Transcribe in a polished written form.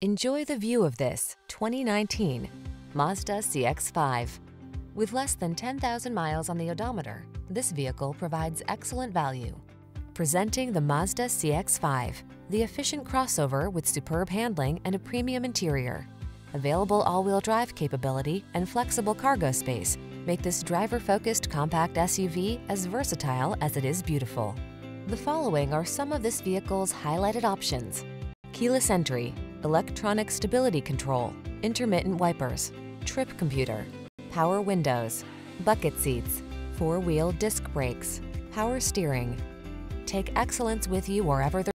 Enjoy the view of this 2019 Mazda CX-5. With less than 10,000 miles on the odometer, this vehicle provides excellent value. Presenting the Mazda CX-5, the efficient crossover with superb handling and a premium interior. Available all-wheel drive capability and flexible cargo space make this driver-focused compact SUV as versatile as it is beautiful. The following are some of this vehicle's highlighted options: keyless entry, electronic stability control, intermittent wipers, trip computer, power windows, bucket seats, four-wheel disc brakes, power steering. Take excellence with you wherever the